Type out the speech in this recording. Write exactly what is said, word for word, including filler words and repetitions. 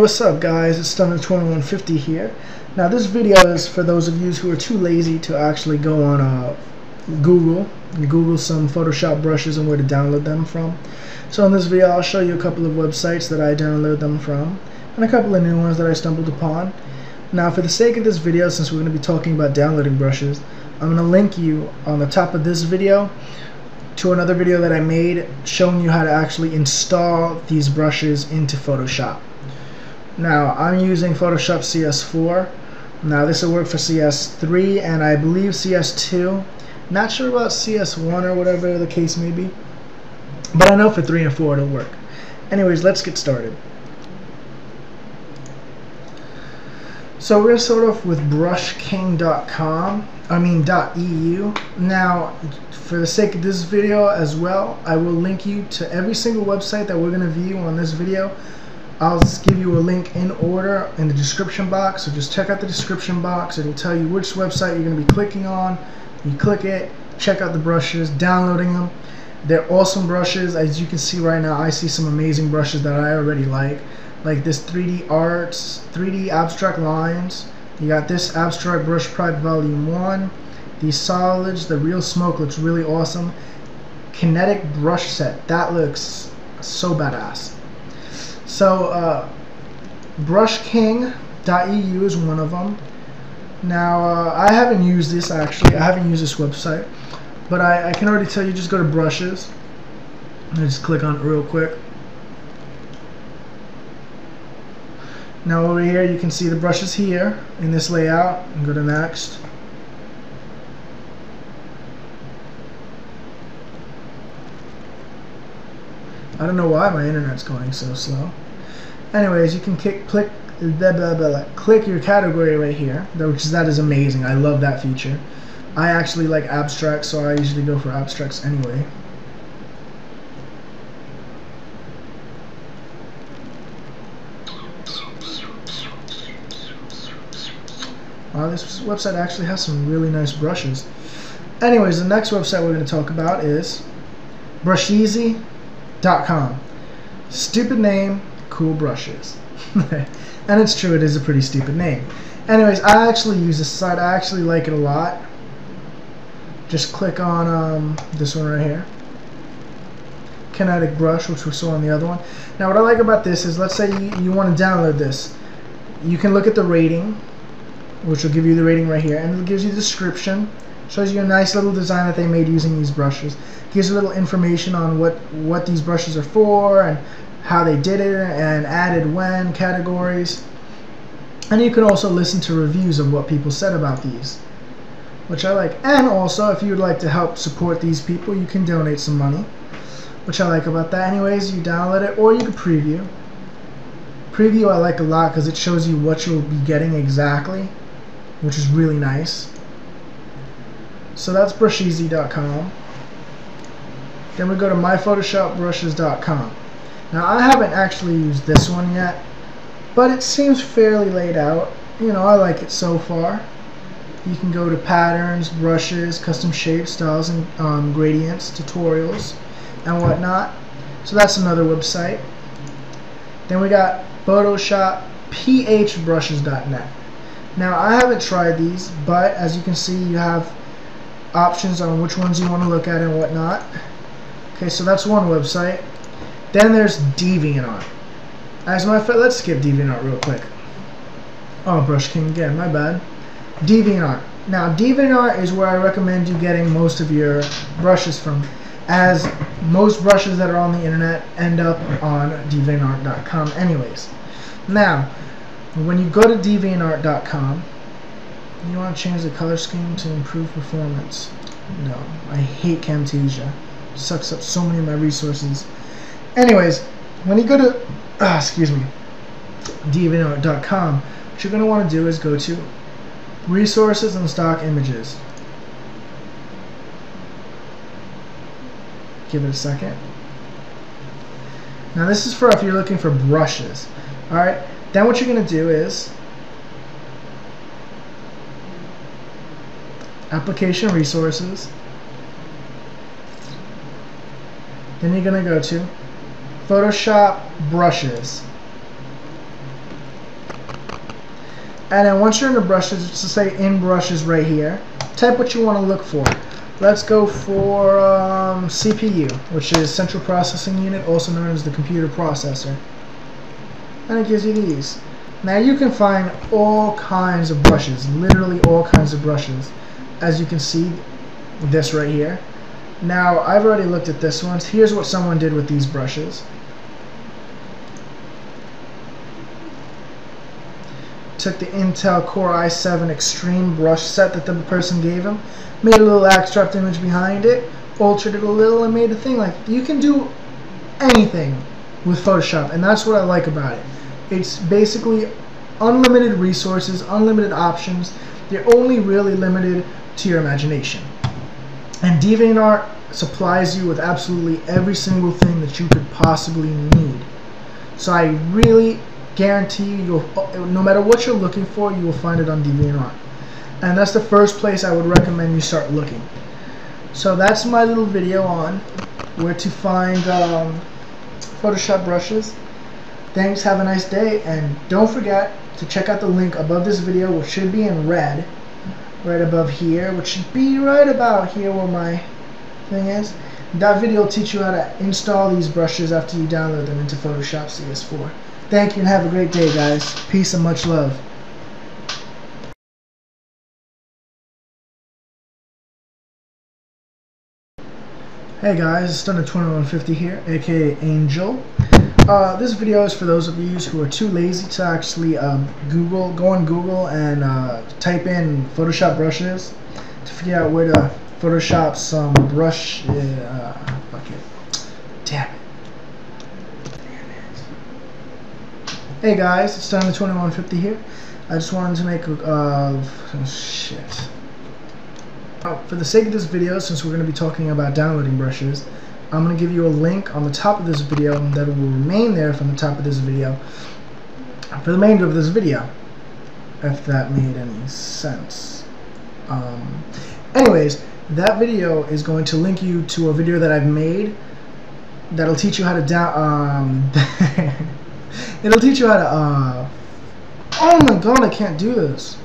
what's up guys, it's Stuna twenty-one fifty here. Now this video is for those of you who are too lazy to actually go on uh, Google and Google some Photoshop brushes and where to download them from. So in this video I'll show you a couple of websites that I download them from and a couple of new ones that I stumbled upon. Now for the sake of this video, since we're going to be talking about downloading brushes, I'm going to link you on the top of this video to another video that I made showing you how to actually install these brushes into Photoshop. Now I'm using Photoshop C S four. Now this will work for C S three and I believe C S two. Not sure about C S one or whatever the case may be, but I know for three and four it'll work. Anyways, let's get started. So we're going to start off with brushking dot com, I mean .eu. Now, for the sake of this video as well, I will link you to every single website that we're going to view on this video. I'll just give you a link in order in the description box, so just check out the description box. It'll tell you which website you're going to be clicking on. You click it, check out the brushes, downloading them. They're awesome brushes. As you can see right now, I see some amazing brushes that I already like. Like this three D Arts, three D Abstract Lines. You got this Abstract Brush Pride Volume one. The Solids, the Real Smoke looks really awesome. Kinetic Brush Set, that looks so badass. So, uh, brush king dot E U is one of them. Now, uh, I haven't used this actually. I haven't used this website. But I, I can already tell you, just go to Brushes. I just click on it real quick. Now over here you can see the brushes here in this layout, and go to next. I don't know why my internet's going so slow. Anyways, you can kick, click blah, blah, blah, blah. click your category right here, which that is amazing. I love that feature. I actually like abstracts, so I usually go for abstracts anyway. Wow, this website actually has some really nice brushes. Anyways, the next website we're going to talk about is brush easy dot com. Stupid name, cool brushes. And it's true, it is a pretty stupid name. Anyways, I actually use this site. I actually like it a lot. Just click on um, this one right here. Kinetic Brush, which we saw on the other one. Now, what I like about this is, let's say you, you want to download this. You can look at the rating, which will give you the rating right here, and it gives you the description, shows you a nice little design that they made using these brushes, gives you a little information on what what these brushes are for and how they did it and added when, categories, and you can also listen to reviews of what people said about these, which I like. And also, if you would like to help support these people, you can donate some money, which I like about that. Anyways, you download it, or you can preview. Preview I like a lot because it shows you what you'll be getting exactly, which is really nice. So that's brush easy dot com. Then we go to my photoshop brushes dot com. Now I haven't actually used this one yet, but it seems fairly laid out. You know, I like it so far. You can go to patterns, brushes, custom shapes, styles, and um, gradients, tutorials, and whatnot. So that's another website. Then we got Photoshop P H brushes dot net. Now I haven't tried these, but as you can see you have options on which ones you want to look at and whatnot. Okay, so that's one website. Then there's DeviantArt. As a matter of fact, let's skip DeviantArt real quick. Oh, Brush King again, my bad. DeviantArt. Now DeviantArt is where I recommend you getting most of your brushes from, as most brushes that are on the internet end up on deviant art dot com anyways. Now, when you go to deviant art dot com, you want to change the color scheme to improve performance. No, I hate Camtasia. It sucks up so many of my resources. Anyways, when you go to, uh, excuse me, deviant art dot com, what you're going to want to do is go to Resources and Stock Images. Give it a second. Now this is for if you're looking for brushes. Alright, then what you're going to do is application resources. Then you're going to go to Photoshop brushes. And then once you're in the brushes, it's to say in brushes right here, type what you want to look for. Let's go for um, C P U, which is Central Processing Unit, also known as the computer processor. And it gives you these. Now you can find all kinds of brushes, literally all kinds of brushes. As you can see, this right here. Now, I've already looked at this one. Here's what someone did with these brushes. Took the Intel Core i seven Extreme brush set that the person gave him, made a little abstract image behind it, altered it a little, and made a thing. Like, you can do anything with Photoshop, and that's what I like about it. It's basically unlimited resources, unlimited options. They're only really limited to your imagination. And DeviantArt supplies you with absolutely every single thing that you could possibly need. So I really guarantee you, you'll, no matter what you're looking for, you will find it on DeviantArt. And that's the first place I would recommend you start looking. So that's my little video on where to find um, Photoshop brushes. Thanks, have a nice day, and don't forget to check out the link above this video, which should be in red, right above here, which should be right about here where my thing is. That video will teach you how to install these brushes after you download them into Photoshop C S four. Thank you and have a great day, guys. Peace and much love. Hey guys, Stuna twenty-one fifty here, aka Angel. Uh, this video is for those of you who are too lazy to actually um, Google, go on Google and uh, type in Photoshop brushes to figure out where to Photoshop some brush. Uh, okay. Damn it. Hey guys, it's Stuna twenty-one fifty here. I just wanted to make a. Uh, oh shit. Now, for the sake of this video, since we're going to be talking about downloading brushes, I'm going to give you a link on the top of this video that will remain there from the top of this video for the remainder of this video, if that made any sense. Um, anyways, that video is going to link you to a video that I've made that'll teach you how to down. Um, it'll teach you how to. Uh, oh my god, I can't do this.